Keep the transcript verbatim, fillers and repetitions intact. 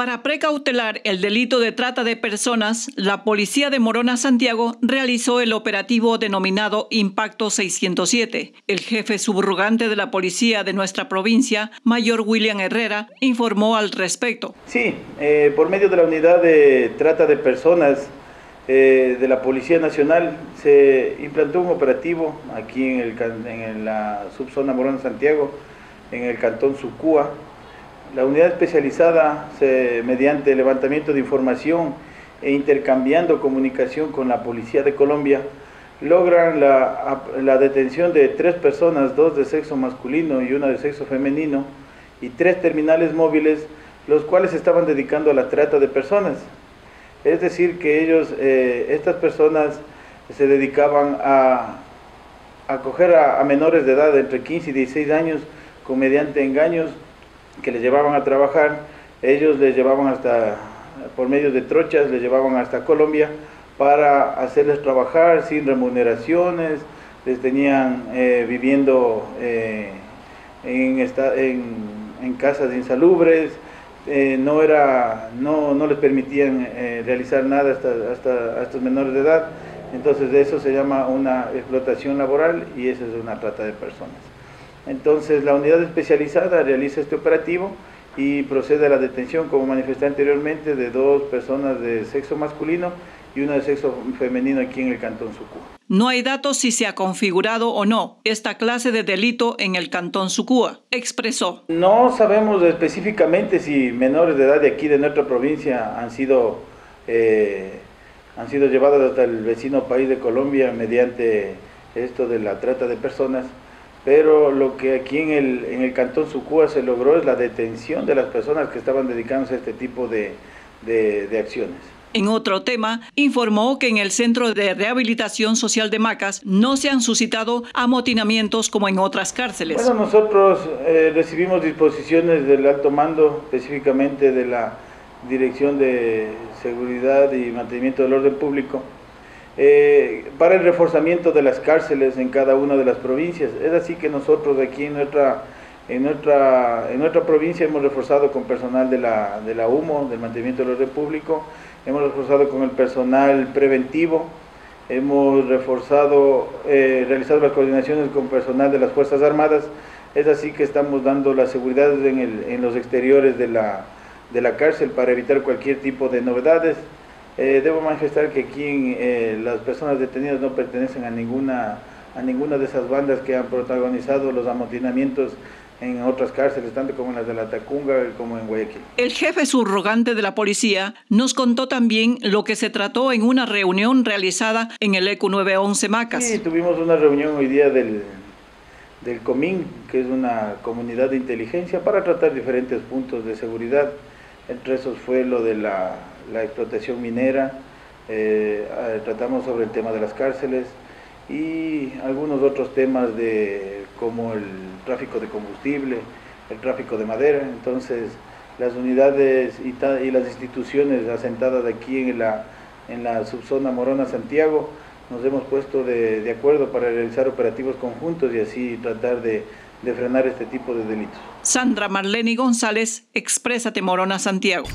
Para precautelar el delito de trata de personas, la Policía de Morona Santiago realizó el operativo denominado Impacto seiscientos siete. El jefe subrogante de la policía de nuestra provincia, Mayor William Herrera, informó al respecto. Sí, eh, por medio de la unidad de trata de personas eh, de la Policía Nacional se implantó un operativo aquí en, el, en la subzona Morona Santiago, en el cantón Sucúa. La unidad especializada, se, mediante levantamiento de información e intercambiando comunicación con la Policía de Colombia, logran la, la detención de tres personas, dos de sexo masculino y una de sexo femenino, y tres terminales móviles, los cuales se estaban dedicando a la trata de personas. Es decir, que ellos, eh, estas personas se dedicaban a acoger a, a menores de edad, entre quince y dieciséis años, con, mediante engaños, que les llevaban a trabajar. Ellos les llevaban hasta, por medio de trochas, les llevaban hasta Colombia para hacerles trabajar sin remuneraciones. Les tenían eh, viviendo eh, en, esta, en, en casas insalubres, eh, no, era, no, no les permitían eh, realizar nada hasta, hasta, hasta menores de edad. Entonces de eso se llama una explotación laboral y eso es una trata de personas. Entonces la unidad especializada realiza este operativo y procede a la detención, como manifesté anteriormente, de dos personas de sexo masculino y una de sexo femenino aquí en el cantón Sucúa. No hay datos si se ha configurado o no esta clase de delito en el cantón Sucúa, expresó. No sabemos específicamente si menores de edad de aquí de nuestra provincia han sido, eh, han sido llevados hasta el vecino país de Colombia mediante esto de la trata de personas. Pero lo que aquí en el, en el cantón Sucúa se logró es la detención de las personas que estaban dedicándose a este tipo de, de, de acciones. En otro tema, informó que en el Centro de Rehabilitación Social de Macas no se han suscitado amotinamientos como en otras cárceles. Bueno, nosotros eh, recibimos disposiciones del alto mando, específicamente de la Dirección de Seguridad y Mantenimiento del Orden Público, Eh, para el reforzamiento de las cárceles en cada una de las provincias. Es así que nosotros aquí en nuestra, en nuestra, en nuestra provincia hemos reforzado con personal de la, de la U M O, del mantenimiento del orden público, hemos reforzado con el personal preventivo, hemos reforzado, eh, realizado las coordinaciones con personal de las Fuerzas Armadas. Es así que estamos dando la seguridad en, el, en los exteriores de la, de la cárcel para evitar cualquier tipo de novedades. Eh, debo manifestar que aquí eh, las personas detenidas no pertenecen a ninguna, a ninguna de esas bandas que han protagonizado los amotinamientos en otras cárceles, tanto como en las de La Tacunga como en Guayaquil. El jefe subrogante de la policía nos contó también lo que se trató en una reunión realizada en el E C U nueve once Macas. Sí, tuvimos una reunión hoy día del, del Comín, que es una comunidad de inteligencia, para tratar diferentes puntos de seguridad. Entre esos fue lo de la, la explotación minera, eh, tratamos sobre el tema de las cárceles y algunos otros temas de, como el tráfico de combustible, el tráfico de madera. Entonces las unidades y, ta, y las instituciones asentadas aquí en la, en la subzona Morona Santiago nos hemos puesto de, de acuerdo para realizar operativos conjuntos y así tratar de de frenar este tipo de delitos. Sandra Marlene González, Exprésate Morona Santiago.